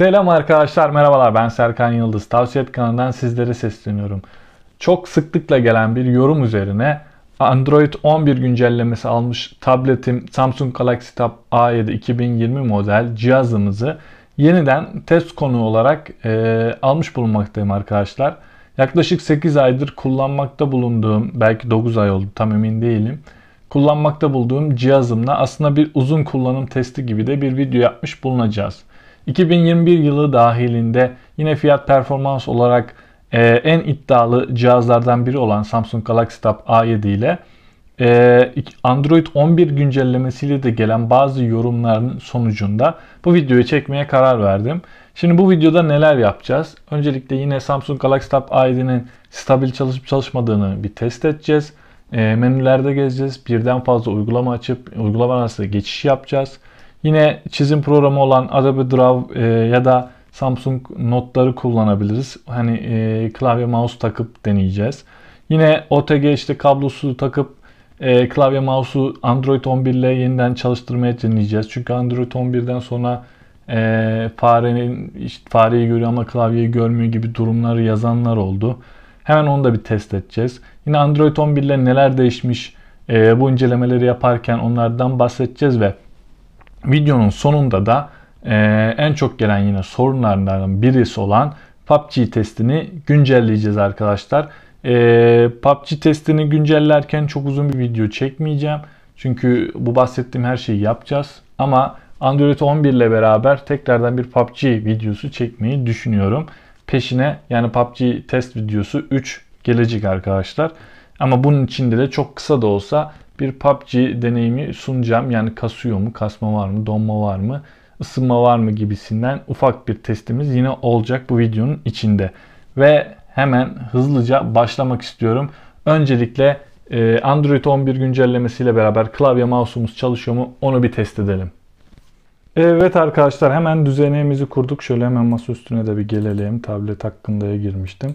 Selam arkadaşlar, merhabalar, ben Serkan Yıldız. Tavsiye Et kanalından sizlere sesleniyorum. Çok sıklıkla gelen bir yorum üzerine Android 11 güncellemesi almış tabletim Samsung Galaxy Tab A7 2020 model cihazımızı yeniden test konuğu olarak almış bulunmaktayım arkadaşlar. Yaklaşık 8 aydır kullanmakta bulunduğum, belki 9 ay oldu, tam emin değilim. Kullanmakta bulduğum cihazımla aslında bir uzun kullanım testi gibi de bir video yapmış bulunacağız. 2021 yılı dahilinde yine fiyat performans olarak en iddialı cihazlardan biri olan Samsung Galaxy Tab A7 ile Android 11 güncellemesiyle de gelen bazı yorumların sonucunda bu videoyu çekmeye karar verdim. Şimdi bu videoda neler yapacağız? Öncelikle yine Samsung Galaxy Tab A7'nin stabil çalışıp çalışmadığını bir test edeceğiz. Menülerde gezeceğiz. Birden fazla uygulama açıp uygulama arası geçiş yapacağız. Yine çizim programı olan Adobe Draw ya da Samsung Notları kullanabiliriz. Hani klavye mouse takıp deneyeceğiz. Yine OTG işte kablosu takıp klavye mouse'u Android 11 ile yeniden çalıştırmaya deneyeceğiz. Çünkü Android 11'den sonra fareyi görüyor ama klavyeyi görmüyor gibi durumları yazanlar oldu. Hemen onu da bir test edeceğiz. Yine Android 11 ile neler değişmiş bu incelemeleri yaparken onlardan bahsedeceğiz ve videonun sonunda da en çok gelen yine sorunlardan birisi olan PUBG testini güncelleyeceğiz arkadaşlar. PUBG testini güncellerken çok uzun bir video çekmeyeceğim. Çünkü bu bahsettiğim her şeyi yapacağız. Ama Android 11 ile beraber tekrardan bir PUBG videosu çekmeyi düşünüyorum. Peşine yani PUBG test videosu 3 gelecek arkadaşlar. Ama bunun içinde de çok kısa da olsa bir PUBG deneyimi sunacağım. Yani kasıyor mu, kasma var mı, donma var mı, ısınma var mı gibisinden ufak bir testimiz yine olacak bu videonun içinde. Ve hemen hızlıca başlamak istiyorum. Öncelikle Android 11 güncellemesiyle beraber klavye mouse'umuz çalışıyor mu onu bir test edelim. Evet arkadaşlar, hemen düzenimizi kurduk. Şöyle hemen masa üstüne de bir gelelim. Tablet hakkında'ya girmiştim.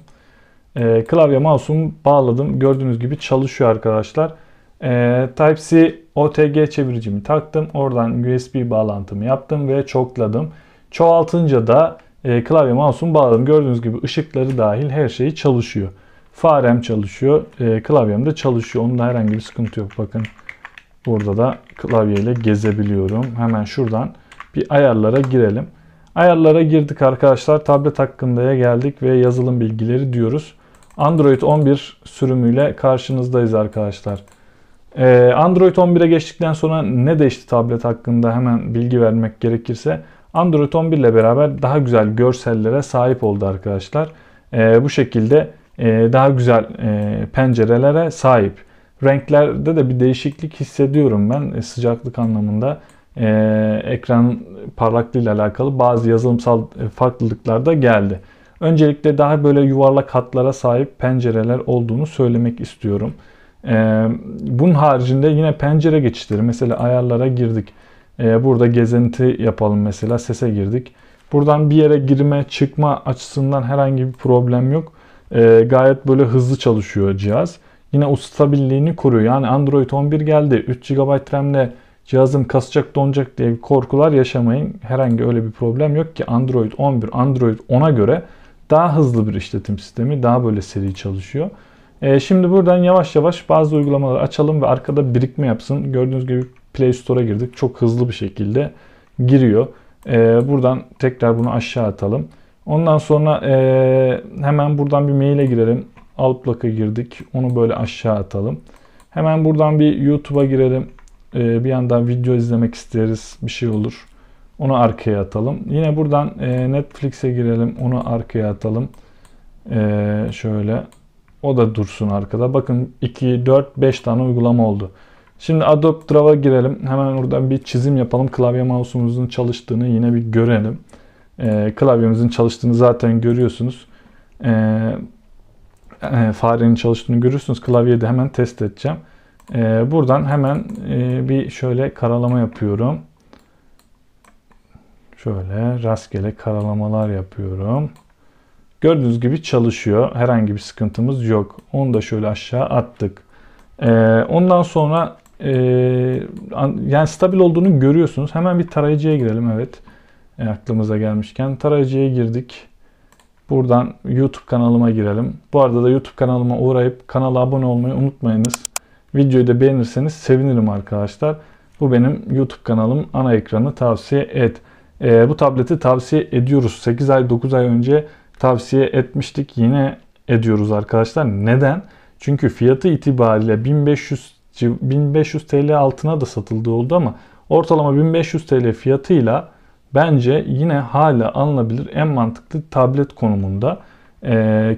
Klavye mouse'umu bağladım. Gördüğünüz gibi çalışıyor arkadaşlar. Type-C OTG çeviricimi taktım. Oradan USB bağlantımı yaptım ve çokladım. Çoğaltınca da klavye mouse'umu bağladım. Gördüğünüz gibi ışıkları dahil her şeyi çalışıyor. Farem çalışıyor. Klavyem de çalışıyor. Onda herhangi bir sıkıntı yok. Bakın burada da klavyeyle gezebiliyorum. Hemen şuradan bir ayarlara girelim. Ayarlara girdik arkadaşlar. Tablet hakkında'ya geldik ve yazılım bilgileri diyoruz. Android 11 sürümüyle karşınızdayız arkadaşlar. Android 11'e geçtikten sonra ne değişti tablet hakkında hemen bilgi vermek gerekirse Android 11 ile beraber daha güzel görsellere sahip oldu arkadaşlar. Bu şekilde daha güzel pencerelere sahip. Renklerde de bir değişiklik hissediyorum ben. Sıcaklık anlamında ekran parlaklığıyla alakalı bazı yazılımsal farklılıklar da geldi. Öncelikle daha böyle yuvarlak hatlara sahip pencereler olduğunu söylemek istiyorum. Bunun haricinde yine pencere geçişleri, mesela ayarlara girdik, burada gezinti yapalım, mesela sese girdik, buradan bir yere girme çıkma açısından herhangi bir problem yok, gayet böyle hızlı çalışıyor cihaz, yine o stabilliğini koruyor. Yani Android 11 geldi, 3 GB RAM'le cihazım kasacak donacak diye korkular yaşamayın, herhangi öyle bir problem yok ki Android 11 Android 10'a göre daha hızlı bir işletim sistemi, daha böyle seri çalışıyor. Şimdi buradan yavaş yavaş bazı uygulamaları açalım ve arkada birikme yapsın. Gördüğünüz gibi Play Store'a girdik. Çok hızlı bir şekilde giriyor. Buradan tekrar bunu aşağı atalım. Ondan sonra hemen buradan bir mail'e girelim. Outlook'a girdik. Onu böyle aşağı atalım. Hemen buradan bir YouTube'a girelim. Bir yandan video izlemek isteriz. Bir şey olur. Onu arkaya atalım. Yine buradan Netflix'e girelim. Onu arkaya atalım. Şöyle... O da dursun arkada. Bakın 2, 4, 5 tane uygulama oldu. Şimdi Adobe Draw'a girelim. Hemen oradan bir çizim yapalım. Klavye mouse'umuzun çalıştığını yine bir görelim. Klavyemizin çalıştığını zaten görüyorsunuz. Farenin çalıştığını görürsünüz. Klavyeyi de hemen test edeceğim. Buradan hemen bir şöyle karalama yapıyorum. Şöyle rastgele karalamalar yapıyorum. Gördüğünüz gibi çalışıyor. Herhangi bir sıkıntımız yok. Onu da şöyle aşağı attık. Ondan sonra yani stabil olduğunu görüyorsunuz. Hemen bir tarayıcıya girelim. Evet. aklımıza gelmişken tarayıcıya girdik. Buradan YouTube kanalıma girelim. Bu arada da YouTube kanalıma uğrayıp kanala abone olmayı unutmayınız. Videoyu da beğenirseniz sevinirim arkadaşlar. Bu benim YouTube kanalım, ana ekranı tavsiye et. Bu tableti tavsiye ediyoruz. 8 ay 9 ay önce tavsiye etmiştik. Yine ediyoruz arkadaşlar. Neden? Çünkü fiyatı itibariyle 1500 TL altına da satıldığı oldu ama ortalama 1500 TL fiyatıyla bence yine hala alınabilir en mantıklı tablet konumunda.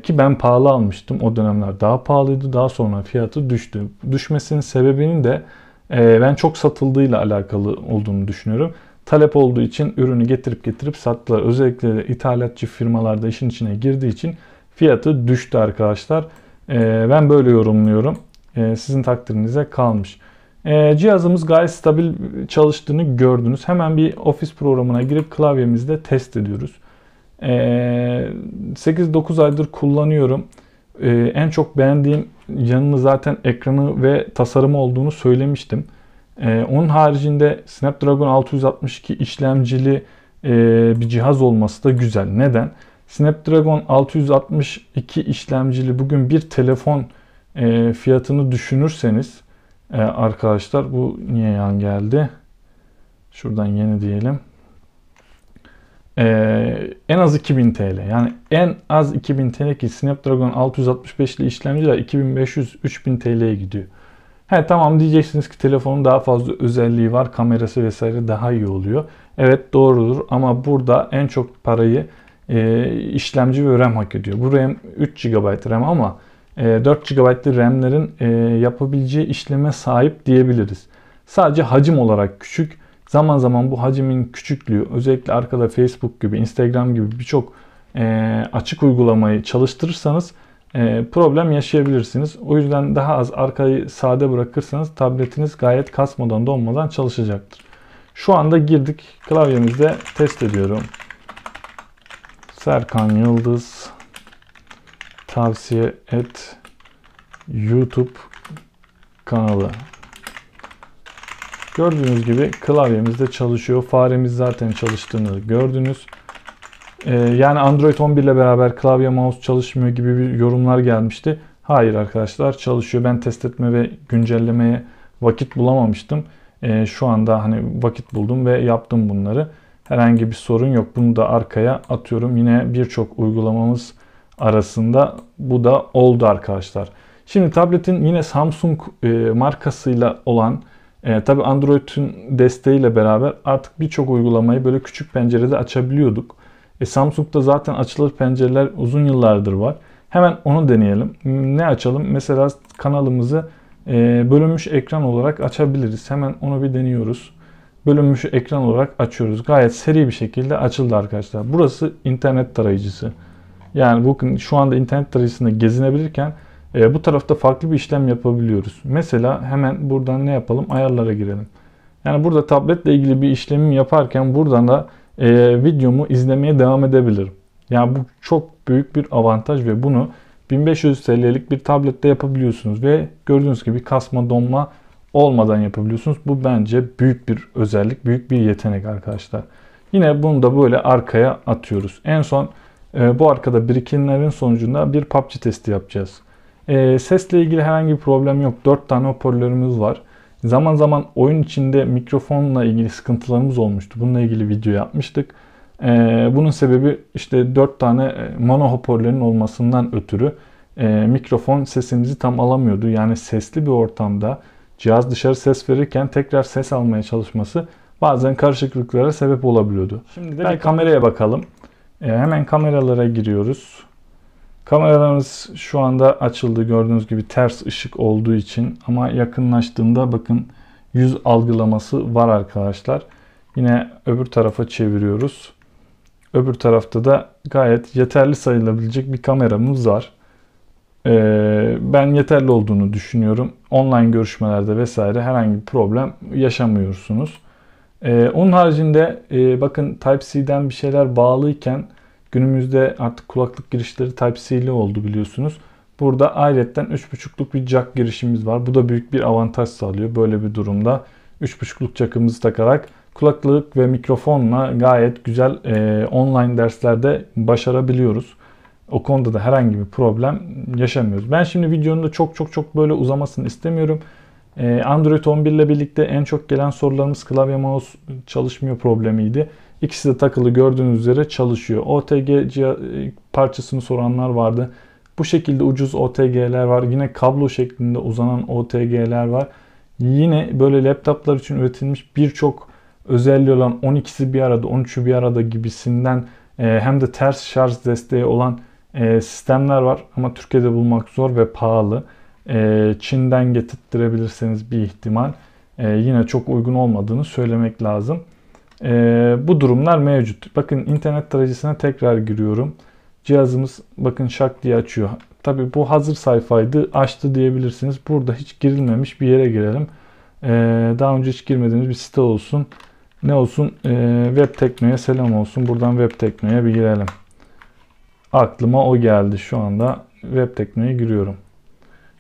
Ki ben pahalı almıştım. O dönemler daha pahalıydı. Daha sonra fiyatı düştü. Düşmesinin sebebinin de ben çok satıldığıyla alakalı olduğunu düşünüyorum. Talep olduğu için ürünü getirip sattılar. Özellikle de ithalatçı firmalarda işin içine girdiği için fiyatı düştü arkadaşlar. Ben böyle yorumluyorum. Sizin takdirinize kalmış. Cihazımız gayet stabil çalıştığını gördünüz. Hemen bir ofis programına girip klavyemizde test ediyoruz. 8-9 aydır kullanıyorum. En çok beğendiğim yanını zaten ekranı ve tasarımı olduğunu söylemiştim. Onun haricinde Snapdragon 662 işlemcili bir cihaz olması da güzel. Neden? Snapdragon 662 işlemcili bugün bir telefon fiyatını düşünürseniz arkadaşlar, bu niye yan geldi? Şuradan yeni diyelim. En az 2000 TL. Yani en az 2000 TL ki Snapdragon 665'li işlemciler 2500-3000 TL'ye gidiyor. He tamam diyeceksiniz ki telefonun daha fazla özelliği var. Kamerası vesaire daha iyi oluyor. Evet doğrudur ama burada en çok parayı işlemci ve RAM hak ediyor. Bu RAM 3 GB RAM ama 4 GB'lı RAM'lerin yapabileceği işleme sahip diyebiliriz. Sadece hacim olarak küçük. Zaman zaman bu hacimin küçüklüğü özellikle arkada Facebook gibi, Instagram gibi birçok açık uygulamayı çalıştırırsanız problem yaşayabilirsiniz. O yüzden daha az arkayı sade bırakırsanız tabletiniz gayet kasmadan donmadan çalışacaktır. Şu anda girdik. Klavyemizde test ediyorum. Serkan Yıldız tavsiye et YouTube kanalı. Gördüğünüz gibi klavyemizde çalışıyor. Faremiz zaten çalıştığını gördünüz. Yani Android 11 ile beraber klavye mouse çalışmıyor gibi bir yorumlar gelmişti. Hayır arkadaşlar çalışıyor. Ben test etme ve güncellemeye vakit bulamamıştım. Şu anda hani vakit buldum ve yaptım bunları. Herhangi bir sorun yok. Bunu da arkaya atıyorum. Yine birçok uygulamamız arasında bu da oldu arkadaşlar. Şimdi tabletin yine Samsung markasıyla olan tabi Android'in desteğiyle beraber artık birçok uygulamayı böyle küçük pencerede açabiliyorduk. Samsung'da zaten açılır pencereler uzun yıllardır var. Hemen onu deneyelim. Ne açalım? Mesela kanalımızı bölünmüş ekran olarak açabiliriz. Hemen onu bir deniyoruz. Bölünmüş ekran olarak açıyoruz. Gayet seri bir şekilde açıldı arkadaşlar. Burası internet tarayıcısı. Yani bugün şu anda internet tarayıcısında gezinebilirken bu tarafta farklı bir işlem yapabiliyoruz. Mesela hemen buradan ne yapalım? Ayarlara girelim. Yani burada tabletle ilgili bir işlemim yaparken buradan da videomu izlemeye devam edebilirim. Yani bu çok büyük bir avantaj ve bunu 1500 TL'lik bir tablette yapabiliyorsunuz ve gördüğünüz gibi kasma donma olmadan yapabiliyorsunuz. Bu bence büyük bir özellik, büyük bir yetenek arkadaşlar. Yine bunu da böyle arkaya atıyoruz. En son bu arkada birikinlerin sonucunda bir PUBG testi yapacağız. Sesle ilgili herhangi bir problem yok. 4 tane hoparlörümüz var. Zaman zaman oyun içinde mikrofonla ilgili sıkıntılarımız olmuştu. Bununla ilgili video yapmıştık. Bunun sebebi işte 4 tane mono hoparlörün olmasından ötürü mikrofon sesimizi tam alamıyordu. Yani sesli bir ortamda cihaz dışarı ses verirken tekrar ses almaya çalışması bazen karışıklıklara sebep olabiliyordu. Şimdi de bir kameraya bakalım. Hemen kameralara giriyoruz. Kameralarımız şu anda açıldı. Gördüğünüz gibi ters ışık olduğu için ama yakınlaştığında bakın yüz algılaması var arkadaşlar. Yine öbür tarafa çeviriyoruz. Öbür tarafta da gayet yeterli sayılabilecek bir kameramız var. Ben yeterli olduğunu düşünüyorum. Online görüşmelerde vesaire herhangi bir problem yaşamıyorsunuz. Onun haricinde bakın Type-C'den bir şeyler bağlıyken günümüzde artık kulaklık girişleri Type-C'li oldu biliyorsunuz. Burada ayrıca 3.5'luk bir jack girişimiz var. Bu da büyük bir avantaj sağlıyor. Böyle bir durumda 3.5'luk jack'ımızı takarak kulaklık ve mikrofonla gayet güzel online derslerde başarabiliyoruz. O konuda da herhangi bir problem yaşamıyoruz. Ben şimdi videonun da çok böyle uzamasını istemiyorum. Android 11 ile birlikte en çok gelen sorularımız klavye mouse çalışmıyor problemiydi. İkisi de takılı, gördüğünüz üzere çalışıyor. OTG parçasını soranlar vardı. Bu şekilde ucuz OTG'ler var. Yine kablo şeklinde uzanan OTG'ler var. Yine böyle laptoplar için üretilmiş birçok özelliği olan 12'si bir arada, 13'ü bir arada gibisinden hem de ters şarj desteği olan sistemler var. Ama Türkiye'de bulmak zor ve pahalı. Çin'den getirttirebilirseniz bir ihtimal yine çok uygun olmadığını söylemek lazım. Bu durumlar mevcut. Bakın internet tarayıcısına tekrar giriyorum. Cihazımız bakın şak diye açıyor. Tabii bu hazır sayfaydı, açtı diyebilirsiniz. Burada hiç girilmemiş bir yere girelim. Daha önce hiç girmediğimiz bir site olsun. Ne olsun? Webtekno'ya selam olsun. Buradan Webtekno'ya bir girelim. Aklıma o geldi şu anda. Webtekno'ya giriyorum.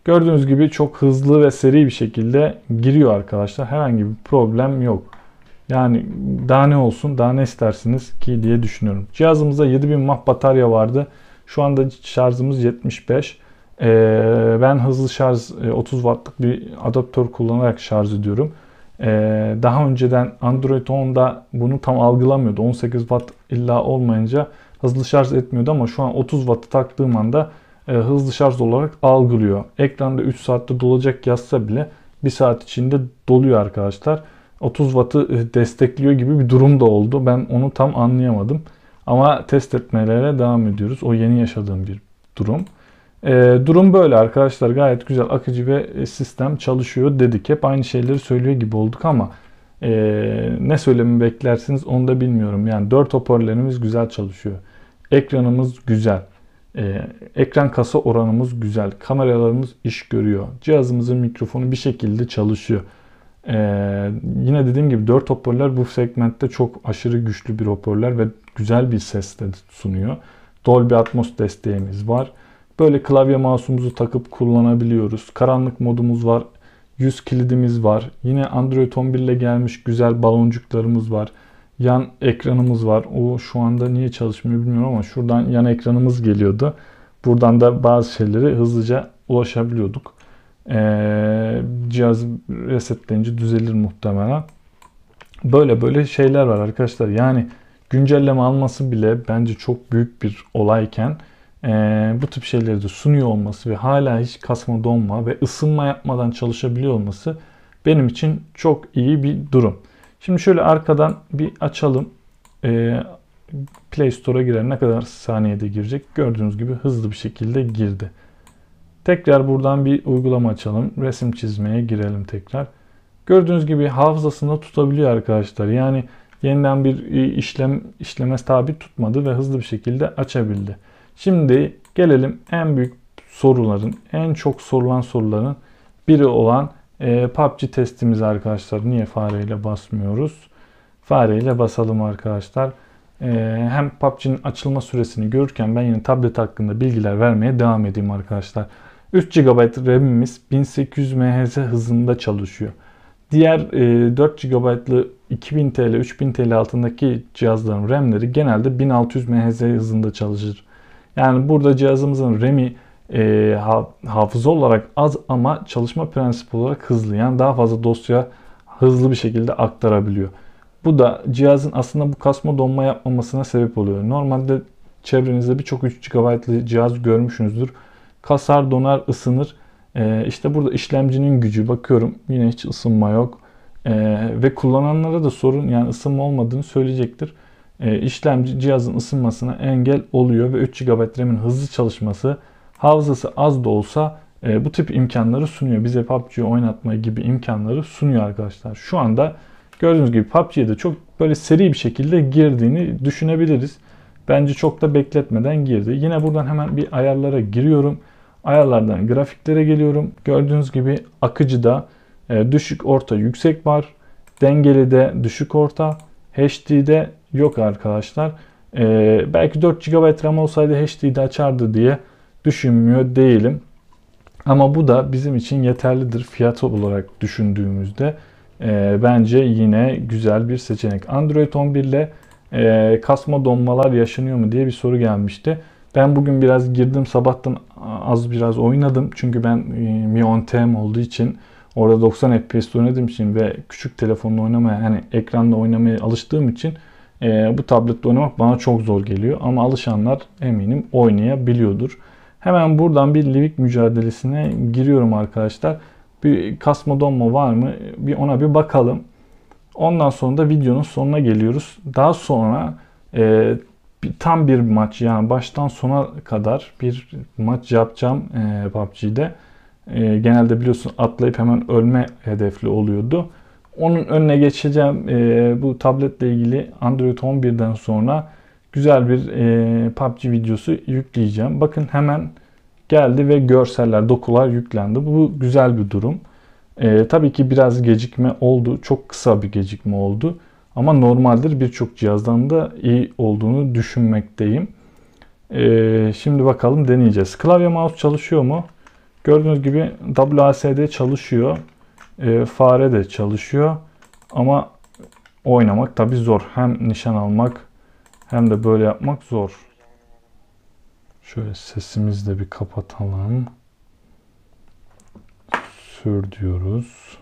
Gördüğünüz gibi çok hızlı ve seri bir şekilde giriyor arkadaşlar. Herhangi bir problem yok. Yani daha ne olsun, daha ne istersiniz ki diye düşünüyorum. Cihazımızda 7000 mAh batarya vardı. Şu anda şarjımız 75. Ben hızlı şarj 30 wattlık bir adaptör kullanarak şarj ediyorum. Daha önceden Android 10'da bunu tam algılamıyordu. 18 watt illa olmayınca hızlı şarj etmiyordu ama şu an 30 wattı taktığım anda hızlı şarj olarak algılıyor. Ekranda 3 saatte dolacak yazsa bile 1 saat içinde doluyor arkadaşlar. 30 wattı destekliyor gibi bir durum da oldu. Ben onu tam anlayamadım. Ama test etmelere devam ediyoruz. O yeni yaşadığım bir durum. Durum böyle arkadaşlar. Gayet güzel, akıcı ve sistem çalışıyor dedik. Hep aynı şeyleri söylüyor gibi olduk ama ne söylemi beklersiniz onu da bilmiyorum. Yani 4 hoparlörlerimiz güzel çalışıyor. Ekranımız güzel. Ekran kasa oranımız güzel. Kameralarımız iş görüyor. Cihazımızın mikrofonu bir şekilde çalışıyor. Yine dediğim gibi 4 hoparlör bu segmentte çok aşırı güçlü bir hoparlör ve güzel bir ses de sunuyor. Dolby Atmos desteğimiz var. Böyle klavye mouse'umuzu takıp kullanabiliyoruz. Karanlık modumuz var. Yüz kilidimiz var. Yine Android 11 ile gelmiş güzel baloncuklarımız var. Yan ekranımız var. O şu anda niye çalışmıyor bilmiyorum ama şuradan yan ekranımız geliyordu. Buradan da bazı şeyleri hızlıca ulaşabiliyorduk. Cihaz resetleyince düzelir muhtemelen. Böyle şeyler var arkadaşlar. Yani güncelleme alması bile bence çok büyük bir olayken bu tip şeyleri de sunuyor olması ve hala hiç kasma, donma ve ısınma yapmadan çalışabiliyor olması benim için çok iyi bir durum. Şimdi şöyle arkadan bir açalım. Play Store'a girer. Ne kadar saniyede girecek? Gördüğünüz gibi hızlı bir şekilde girdi. Tekrar buradan bir uygulama açalım. Resim çizmeye girelim tekrar. Gördüğünüz gibi hafızasında tutabiliyor arkadaşlar. Yani yeniden bir işleme tabi tutmadı ve hızlı bir şekilde açabildi. Şimdi gelelim en büyük soruların, en çok sorulan soruların biri olan PUBG testimiz arkadaşlar. Niye fareyle basmıyoruz? Fareyle basalım arkadaşlar. Hem PUBG'nin açılma süresini görürken ben yine tablet hakkında bilgiler vermeye devam edeyim arkadaşlar. 3 GB RAM'imiz 1800 MHz hızında çalışıyor. Diğer 4 GB'lı 2000 TL, 3000 TL altındaki cihazların RAM'leri genelde 1600 MHz hızında çalışır. Yani burada cihazımızın RAM'i hafıza olarak az ama çalışma prensibi olarak hızlı. Yani daha fazla dosya hızlı bir şekilde aktarabiliyor. Bu da cihazın aslında bu kasma, donma yapmamasına sebep oluyor. Normalde çevrenizde birçok 3 GB'lı cihaz görmüşsünüzdür. Kasar, donar, ısınır. İşte burada işlemcinin gücü. Bakıyorum yine hiç ısınma yok. Ve kullananlara da sorun, yani ısınma olmadığını söyleyecektir. İşlemci cihazın ısınmasına engel oluyor ve 3 GB RAM'in hızlı çalışması, hafızası az da olsa bu tip imkanları sunuyor. Bize PUBG'yi oynatma gibi imkanları sunuyor arkadaşlar. Şu anda gördüğünüz gibi PUBG'ye de çok böyle seri bir şekilde girdiğini düşünebiliriz. Bence çok da bekletmeden girdi. Yine buradan hemen bir ayarlara giriyorum. Ayarlardan grafiklere geliyorum. Gördüğünüz gibi akıcıda düşük, orta, yüksek var. Dengelide düşük, orta. HD'de yok arkadaşlar. Belki 4 GB RAM olsaydı HD'de açardı diye düşünmüyor değilim. Ama bu da bizim için yeterlidir fiyat olarak düşündüğümüzde. bence yine güzel bir seçenek. Android 11 ile kasma donmalar yaşanıyor mu diye bir soru gelmişti. Ben bugün biraz girdim, sabahtan az biraz oynadım. Çünkü ben Mi 10T'm olduğu için orada 90 FPS oynadığım için ve küçük telefonla oynamaya, hani ekranla oynamaya alıştığım için bu tablette oynamak bana çok zor geliyor. Ama alışanlar eminim oynayabiliyordur. Hemen buradan bir Livik mücadelesine giriyorum arkadaşlar. Bir kasma donma var mı? Bir ona bir bakalım. Ondan sonra da videonun sonuna geliyoruz. Daha sonra tam bir maç, yani baştan sona kadar bir maç yapacağım PUBG'de. Genelde biliyorsun atlayıp hemen ölme hedefli oluyordu. Onun önüne geçeceğim. Bu tabletle ilgili Android 11'den sonra güzel bir PUBG videosu yükleyeceğim. Bakın hemen geldi ve görseller, dokular yüklendi. Bu güzel bir durum. Tabii ki biraz gecikme oldu. Çok kısa bir gecikme oldu. Ama normaldir, birçok cihazdan da iyi olduğunu düşünmekteyim. Şimdi bakalım, deneyeceğiz. Klavye mouse çalışıyor mu? Gördüğünüz gibi WASD çalışıyor. Fare de çalışıyor. Ama oynamak tabii zor. Hem nişan almak hem de böyle yapmak zor. Şöyle sesimizi de bir kapatalım. Sür diyoruz.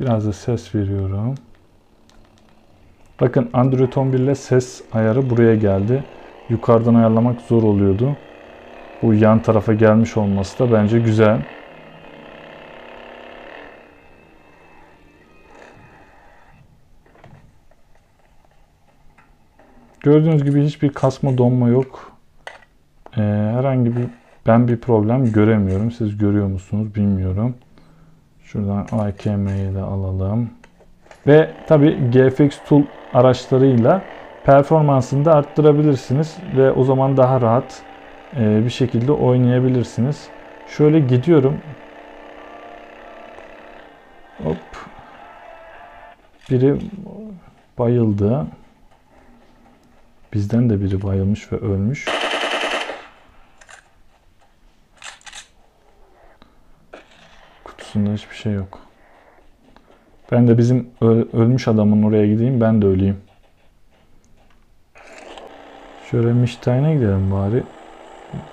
Biraz da ses veriyorum. Bakın Android 11 ile ses ayarı buraya geldi. Yukarıdan ayarlamak zor oluyordu. Bu yan tarafa gelmiş olması da bence güzel. Gördüğünüz gibi hiçbir kasma donma yok. Herhangi bir problem göremiyorum. Siz görüyor musunuz bilmiyorum. Şuradan AKM'yi de alalım. Ve tabi GFX Tool araçlarıyla performansını da arttırabilirsiniz. Ve o zaman daha rahat bir şekilde oynayabilirsiniz. Şöyle gidiyorum. Hop. Biri bayıldı. Bizden de biri bayılmış ve ölmüş. Kutusunda hiçbir şey yok. Ben de bizim ölmüş adamın oraya gideyim, ben de öleyim. Şöyle Miştayn'a gidelim bari.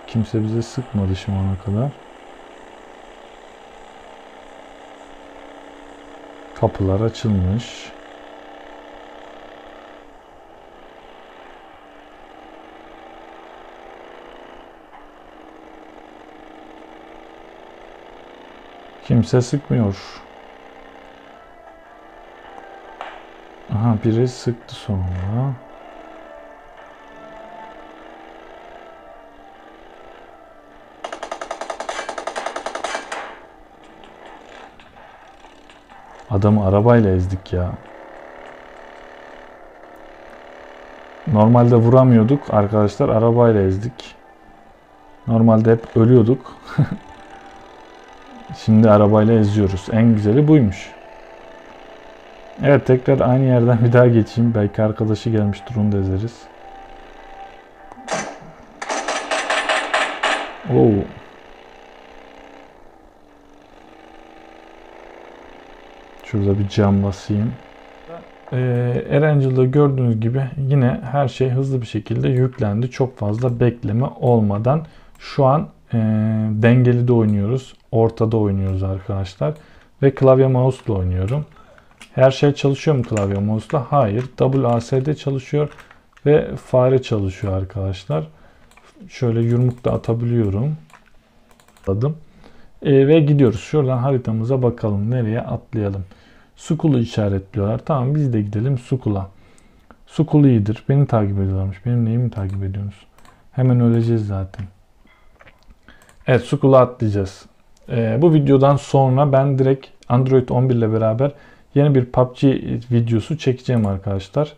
Kimse bize sıkmadı şimdi ana kadar. Kapılar açılmış. Kimse sıkmıyor. Aha, biri sıktı sonra. Adamı arabayla ezdik ya. Normalde vuramıyorduk arkadaşlar, arabayla ezdik. Normalde hep ölüyorduk. Şimdi arabayla eziyoruz. En güzeli buymuş. Evet, tekrar aynı yerden bir daha geçeyim. Belki arkadaşı gelmiştir, onu da ezeriz. Oo. Şurada bir cam basayım. Erangel'da gördüğünüz gibi yine her şey hızlı bir şekilde yüklendi. Çok fazla bekleme olmadan şu an dengeli de oynuyoruz. Ortada oynuyoruz arkadaşlar. Ve klavye mouse ile oynuyorum. Her şey çalışıyor mu klavye mouse ile? Hayır. WASD çalışıyor. Ve fare çalışıyor arkadaşlar. Şöyle yumruk da atabiliyorum. Atladım. Ve gidiyoruz. Şuradan haritamıza bakalım. Nereye atlayalım? Sukul'u işaretliyorlar. Tamam, biz de gidelim Sukul'a. Sukul iyidir. Beni takip ediyorlarmış. Benim neyimi takip ediyorsunuz? Hemen öleceğiz zaten. Evet, Sukul'a atlayacağız. Bu videodan sonra ben direkt Android 11 ile beraber yeni bir PUBG videosu çekeceğim arkadaşlar.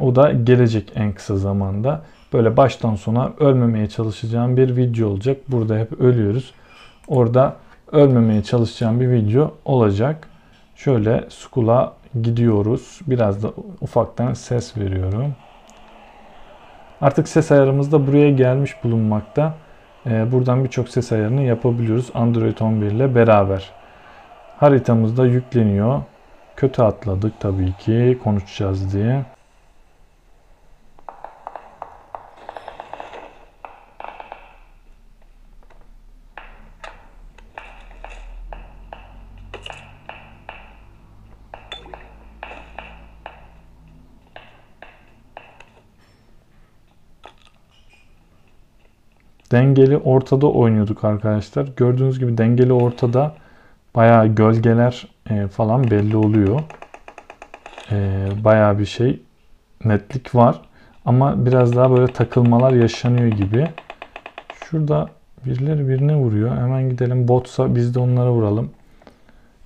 O da gelecek en kısa zamanda. Böyle baştan sona ölmemeye çalışacağım bir video olacak. Burada hep ölüyoruz. Orada ölmemeye çalışacağım bir video olacak. Şöyle Sukul'a gidiyoruz. Biraz da ufaktan ses veriyorum. Artık ses ayarımız da buraya gelmiş bulunmakta. Buradan birçok ses ayarını yapabiliyoruz Android 11 ile beraber. haritamızda yükleniyor. Kötü atladık tabii ki konuşacağız diye. Dengeli ortada oynuyorduk arkadaşlar. Gördüğünüz gibi dengeli ortada bayağı gölgeler falan belli oluyor. Bayağı bir şey netlik var. Ama biraz daha böyle takılmalar yaşanıyor gibi. Şurada birileri birine vuruyor. Hemen gidelim, botsa biz de onlara vuralım.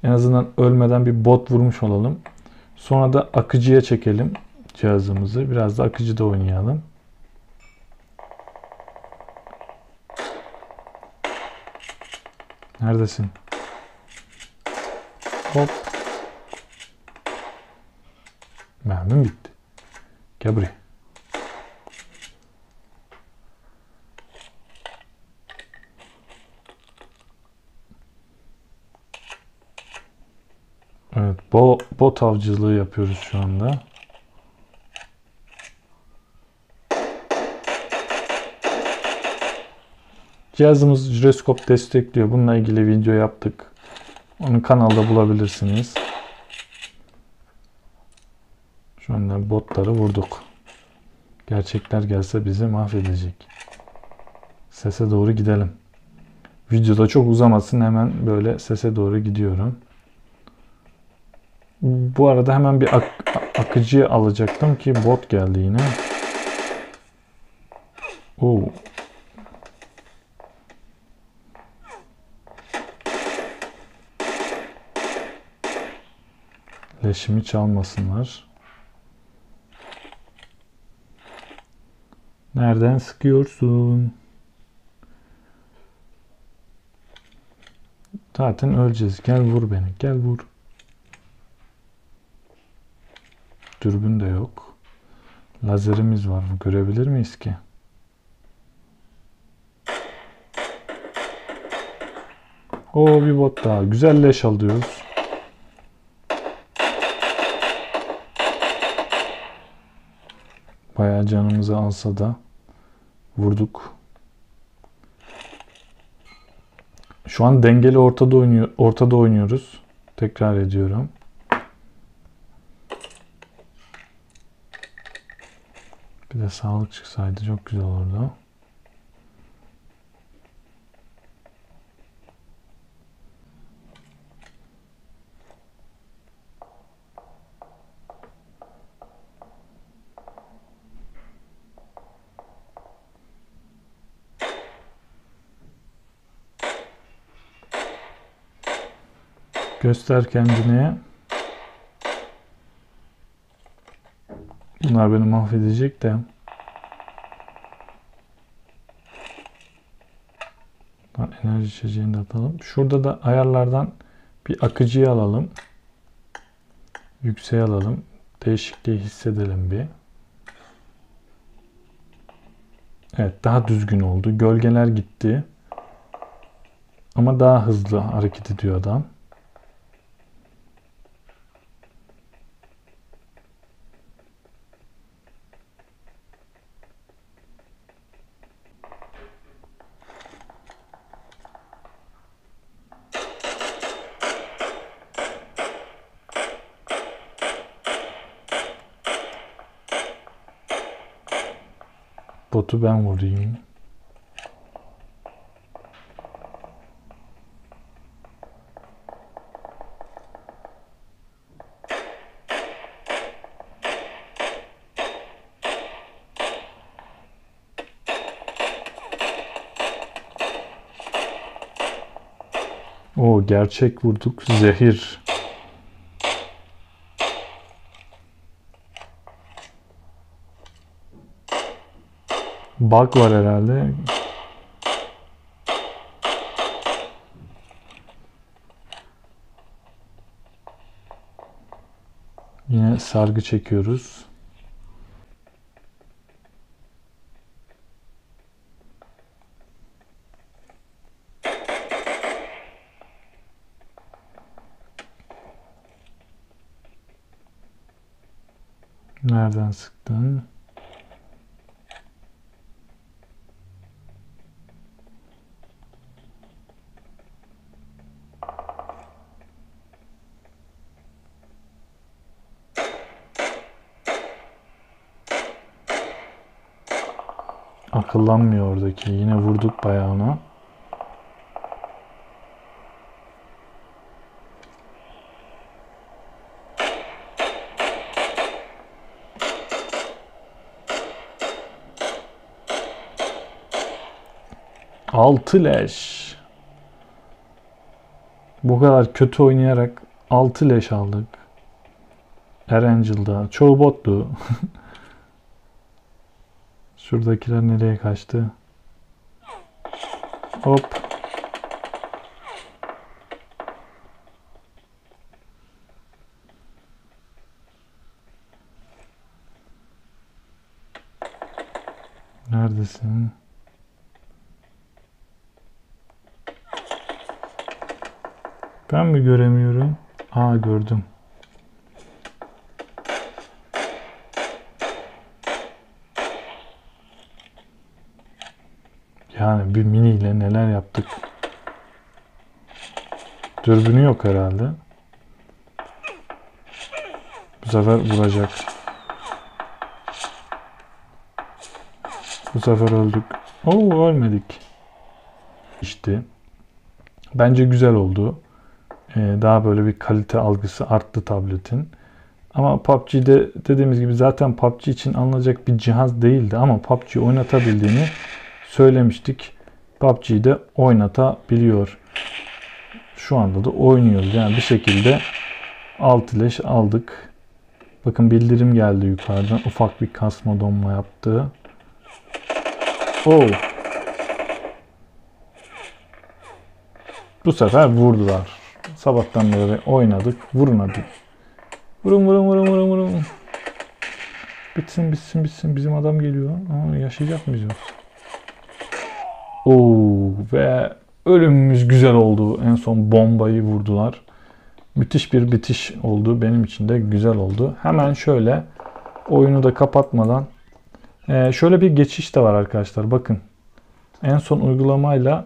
En azından ölmeden bir bot vurmuş olalım. Sonra da akıcıya çekelim cihazımızı. Biraz da akıcıda oynayalım. Neredesin? Hop. Mermim bitti. Gel buraya. Evet, bot avcılığı yapıyoruz şu anda. Cihazımız jiroskop destekliyor. Bununla ilgili video yaptık. Onu kanalda bulabilirsiniz. Şu anda botları vurduk. Gerçekler gelse bizi mahvedecek. Sese doğru gidelim. Videoda çok uzamasın, hemen böyle sese doğru gidiyorum. Bu arada hemen bir akıcı alacaktım ki bot geldi yine. Oo. Leşimi çalmasınlar. Nereden sıkıyorsun? Zaten öleceğiz. Gel vur beni. Gel vur. Dürbün de yok. Lazerimiz var. Görebilir miyiz ki? Oo, bir bot daha. Güzel leş alıyoruz. Bayağı canımızı alsa da vurduk. Şu an dengeli ortada oynuyoruz. Tekrar ediyorum. Bir de sağlık çıksaydı çok güzel olurdu. Göster kendini. Bunlar beni mahvedecek de. Buradan enerji içeceğini de atalım. Şurada da ayarlardan bir akıcıyı alalım. Yükseğe alalım. Değişikliği hissedelim bir. Evet, daha düzgün oldu. Gölgeler gitti. Ama daha hızlı hareket ediyor adam. Botu ben vurayım. O gerçek vurduk. Zehir. Bug var herhalde. Yine sargı çekiyoruz. Nereden sıktın? Akıllanmıyor oradaki. Yine vurduk bayağı ona. Altı leş. Bu kadar kötü oynayarak 6 leş aldık. Erangel'da. Çoğu bottu. Şuradakiler nereye kaçtı? Hop. Neredesin? Ben mi göremiyorum? Aa, gördüm. Yani bir mini ile neler yaptık. Dürbünü yok herhalde. Bu sefer vuracak. Bu sefer öldük. Oo, ölmedik. İşte. Bence güzel oldu. Daha böyle bir kalite algısı arttı tabletin. Ama PUBG'de dediğimiz gibi zaten PUBG için alınacak bir cihaz değildi. Ama PUBG oynatabildiğini söylemiştik. PUBG'de oynatabiliyor. Şu anda da oynuyoruz. Yani bir şekilde 6 leş aldık. Bakın bildirim geldi yukarıdan. Ufak bir kasma donma yaptı. Oo. Bu sefer vurdular. Sabahtan beri oynadık. Vurun hadi. Vurun vurun vurun vurun vurun. Bitsin bitsin bitsin. Bizim adam geliyor. Aa, yaşayacak mıyız yoksa? Oo, ve ölümümüz güzel oldu. En son bombayı vurdular. Müthiş bir bitiş oldu. Benim için de güzel oldu. Hemen şöyle oyunu da kapatmadan şöyle bir geçiş de var arkadaşlar. Bakın. En son uygulamayla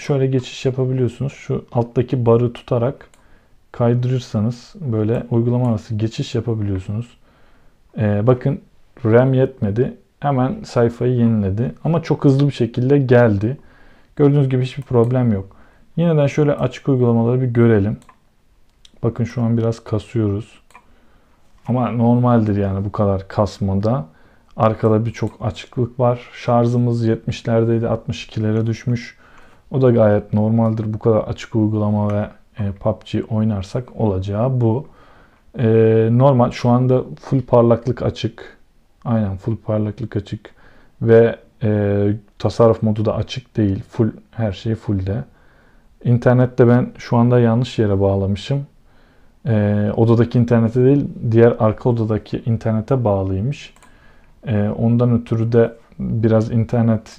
şöyle geçiş yapabiliyorsunuz. Şu alttaki barı tutarak kaydırırsanız böyle uygulama arası geçiş yapabiliyorsunuz. Bakın RAM yetmedi. Hemen sayfayı yeniledi. Ama çok hızlı bir şekilde geldi. Gördüğünüz gibi hiçbir problem yok. Yeniden şöyle açık uygulamaları bir görelim. Bakın şu an biraz kasıyoruz. Ama normaldir yani bu kadar kasmada. Arkada birçok açıklık var. Şarjımız 70'lerdeydi. 62'lere düşmüş. O da gayet normaldir. Bu kadar açık uygulama ve PUBG oynarsak olacağı bu. Normal şu anda full parlaklık açık. Aynen full parlaklık açık ve tasarruf modu da açık değil. Full, her şey fullde. İnternette ben şu anda yanlış yere bağlamışım. Odadaki internete değil, diğer arka odadaki internete bağlıymış. Ondan ötürü de biraz internet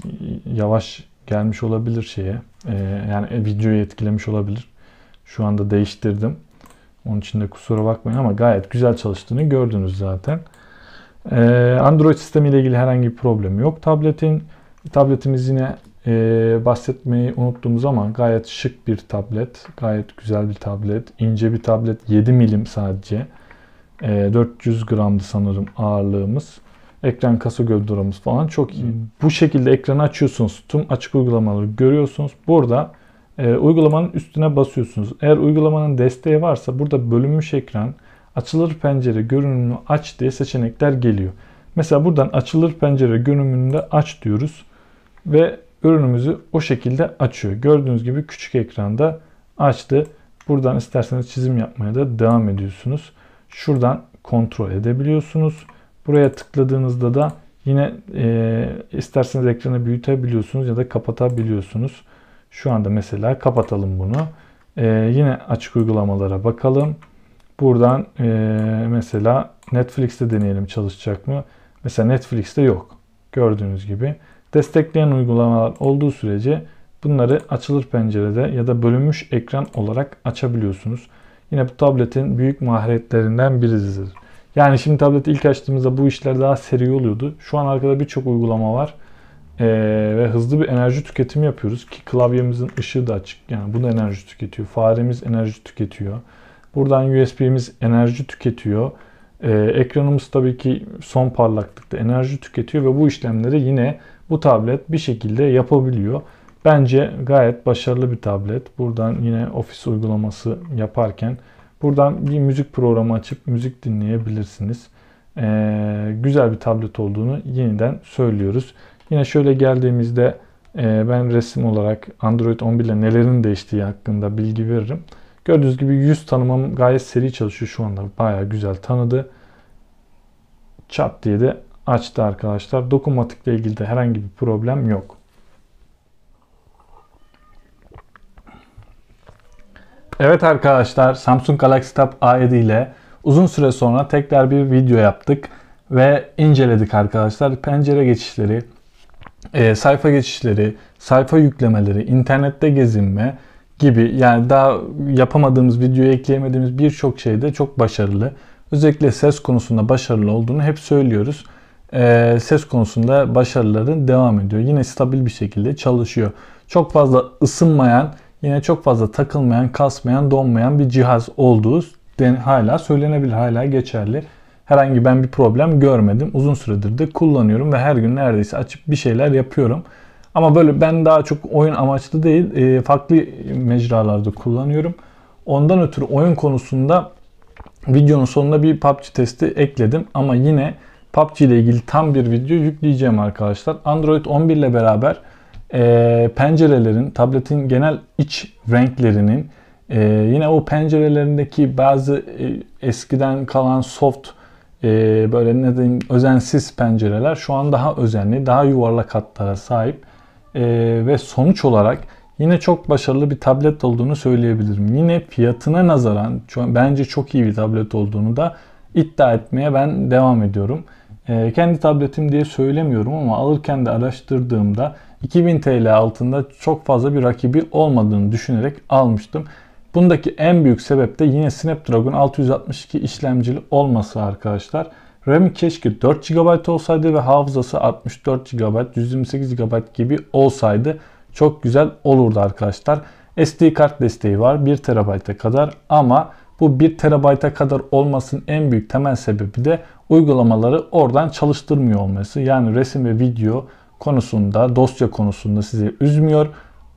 yavaş gelmiş olabilir şeye. Yani videoyu etkilemiş olabilir. Şu anda değiştirdim. Onun için de kusura bakmayın ama gayet güzel çalıştığını gördünüz zaten. Android sistemi ile ilgili herhangi bir problemi yok tabletin. Tabletimiz yine bahsetmeyi unuttuğumuz ama gayet şık bir tablet. Gayet güzel bir tablet. İnce bir tablet. 7 milim sadece. 400 gramdı sanırım ağırlığımız. Ekran kasa gövdemiz falan çok iyi. Bu şekilde ekranı açıyorsunuz. Tüm açık uygulamaları görüyorsunuz. Burada uygulamanın üstüne basıyorsunuz. Eğer uygulamanın desteği varsa burada bölünmüş ekran, açılır pencere görünümünü aç diye seçenekler geliyor. Mesela buradan açılır pencere görünümünü de aç diyoruz. Ve ürünümüzü o şekilde açıyor. Gördüğünüz gibi küçük ekranda açtı. Buradan isterseniz çizim yapmaya da devam ediyorsunuz. Şuradan kontrol edebiliyorsunuz. Buraya tıkladığınızda da yine isterseniz ekranı büyütebiliyorsunuz ya da kapatabiliyorsunuz. Şu anda mesela kapatalım bunu. Yine açık uygulamalara bakalım. Buradan mesela Netflix'te deneyelim çalışacak mı? Mesela Netflix'te yok. Gördüğünüz gibi. Destekleyen uygulamalar olduğu sürece bunları açılır pencerede ya da bölünmüş ekran olarak açabiliyorsunuz. Yine bu tabletin büyük mahiretlerinden biridir. Yani şimdi tableti ilk açtığımızda bu işler daha seri oluyordu. Şu an arkada birçok uygulama var. Ve hızlı bir enerji tüketimi yapıyoruz ki klavyemizin ışığı da açık. Yani bu da enerji tüketiyor. Faremiz enerji tüketiyor. Buradan USB'miz enerji tüketiyor. Ekranımız tabii ki son parlaklıkta enerji tüketiyor ve bu işlemleri yine bu tablet bir şekilde yapabiliyor. Bence gayet başarılı bir tablet. Buradan yine ofis uygulaması yaparken buradan bir müzik programı açıp müzik dinleyebilirsiniz. Güzel bir tablet olduğunu yeniden söylüyoruz. Yine şöyle geldiğimizde ben resim olarak Android 11 ile nelerin değiştiği hakkında bilgi veririm. Gördüğünüz gibi yüz tanımam gayet seri çalışıyor şu anda. Bayağı güzel tanıdı. Çat diye de açtı arkadaşlar. Dokunmatikle ilgili de herhangi bir problem yok. Evet arkadaşlar, Samsung Galaxy Tab A7 ile uzun süre sonra tekrar bir video yaptık ve inceledik arkadaşlar. Pencere geçişleri, sayfa geçişleri, sayfa yüklemeleri, internette gezinme gibi, yani daha yapamadığımız, videoya ekleyemediğimiz birçok şeyde çok başarılı. Özellikle ses konusunda başarılı olduğunu hep söylüyoruz. Ses konusunda başarıların devam ediyor. Yine stabil bir şekilde çalışıyor. Çok fazla ısınmayan, yine çok fazla takılmayan, kasmayan, donmayan bir cihaz olduğu hala söylenebilir, hala geçerli. Herhangi ben bir problem görmedim. Uzun süredir de kullanıyorum ve her gün neredeyse açıp bir şeyler yapıyorum. Ama böyle ben daha çok oyun amaçlı değil, farklı mecralarda kullanıyorum. Ondan ötürü oyun konusunda videonun sonuna bir PUBG testi ekledim. Ama yine PUBG ile ilgili tam bir video yükleyeceğim arkadaşlar. Android 11 ile beraber pencerelerin, tabletin genel iç renklerinin, yine o pencerelerindeki bazı eskiden kalan soft, böyle ne diyeyim, özensiz pencereler şu an daha özenli, daha yuvarlak hatlara sahip. Ve sonuç olarak yine çok başarılı bir tablet olduğunu söyleyebilirim. Yine fiyatına nazaran bence çok iyi bir tablet olduğunu da iddia etmeye ben devam ediyorum. Kendi tabletim diye söylemiyorum ama alırken de araştırdığımda 2000 TL altında çok fazla bir rakibi olmadığını düşünerek almıştım. Bundaki en büyük sebep de yine Snapdragon 662 işlemcili olması arkadaşlar. RAM keşke 4 GB olsaydı ve hafızası 64 GB, 128 GB gibi olsaydı çok güzel olurdu arkadaşlar. SD kart desteği var 1 TB'ye kadar ama bu 1 TB'ye kadar olmasının en büyük temel sebebi de uygulamaları oradan çalıştırmıyor olması. Yani resim ve video konusunda, dosya konusunda sizi üzmüyor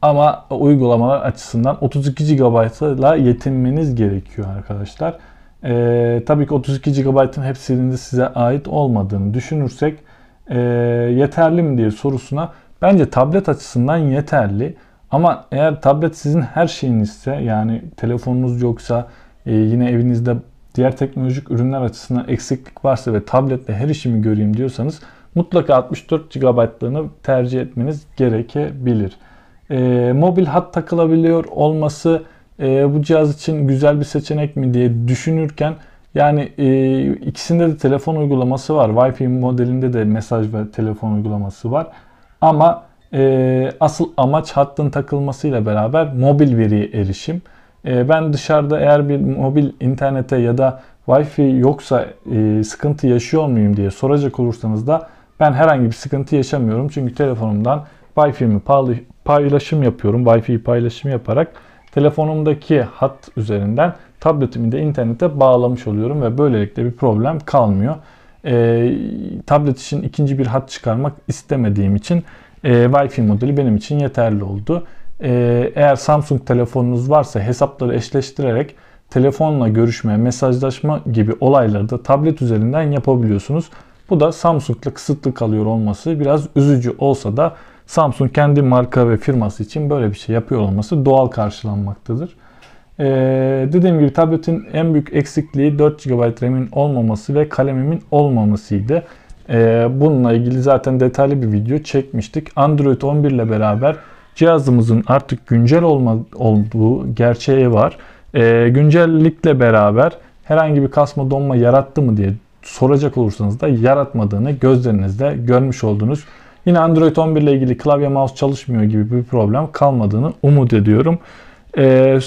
ama uygulamalar açısından 32 GB'la yetinmeniz gerekiyor arkadaşlar. Tabii ki 32 GB'ın hepsinin de size ait olmadığını düşünürsek yeterli mi diye sorusuna bence tablet açısından yeterli. Ama eğer tablet sizin her şeyinizse, yani telefonunuz yoksa, yine evinizde diğer teknolojik ürünler açısından eksiklik varsa ve tabletle her işimi göreyim diyorsanız mutlaka 64 GB'lığını tercih etmeniz gerekebilir. Mobil hat takılabiliyor olması bu cihaz için güzel bir seçenek mi diye düşünürken, yani ikisinde de telefon uygulaması var. Wi-Fi modelinde de mesaj ve telefon uygulaması var. Ama asıl amaç hattın takılmasıyla beraber mobil veriye erişim. Ben dışarıda eğer bir mobil internete ya da Wi-Fi yoksa sıkıntı yaşıyor muyum diye soracak olursanız da ben herhangi bir sıkıntı yaşamıyorum. Çünkü telefonumdan Wi-Fi'mi paylaşım yapıyorum. Wi-Fi paylaşımı yaparak telefonumdaki hat üzerinden tabletimi de internete bağlamış oluyorum ve böylelikle bir problem kalmıyor. Tablet için ikinci bir hat çıkarmak istemediğim için Wi-Fi modeli benim için yeterli oldu. Eğer Samsung telefonunuz varsa hesapları eşleştirerek telefonla görüşme, mesajlaşma gibi olayları da tablet üzerinden yapabiliyorsunuz. Bu da Samsung'la kısıtlı kalıyor olması biraz üzücü olsa da Samsung kendi marka ve firması için böyle bir şey yapıyor olması doğal karşılanmaktadır. Dediğim gibi tabletin en büyük eksikliği 4 GB RAM'in olmaması ve kalemimin olmamasıydı. Bununla ilgili zaten detaylı bir video çekmiştik. Android 11 ile beraber cihazımızın artık güncel olduğu gerçeği var. Güncellikle beraber herhangi bir kasma, donma yarattı mı diye soracak olursanız da yaratmadığını gözlerinizde görmüş oldunuz. Yine Android 11 ile ilgili klavye mouse çalışmıyor gibi bir problem kalmadığını umut ediyorum.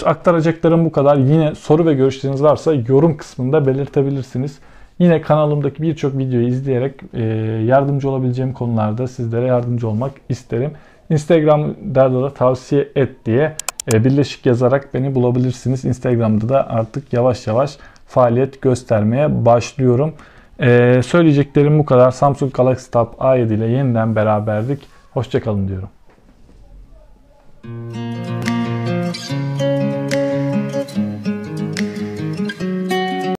Aktaracaklarım bu kadar. Yine soru ve görüşleriniz varsa yorum kısmında belirtebilirsiniz. Yine kanalımdaki birçok videoyu izleyerek yardımcı olabileceğim konularda sizlere yardımcı olmak isterim. Instagram'da da tavsiye et diye birleşik yazarak beni bulabilirsiniz. Instagram'da da artık yavaş yavaş faaliyet göstermeye başlıyorum. Söyleyeceklerim bu kadar. Samsung Galaxy Tab A7 ile yeniden beraberdik. Hoşça kalın diyorum.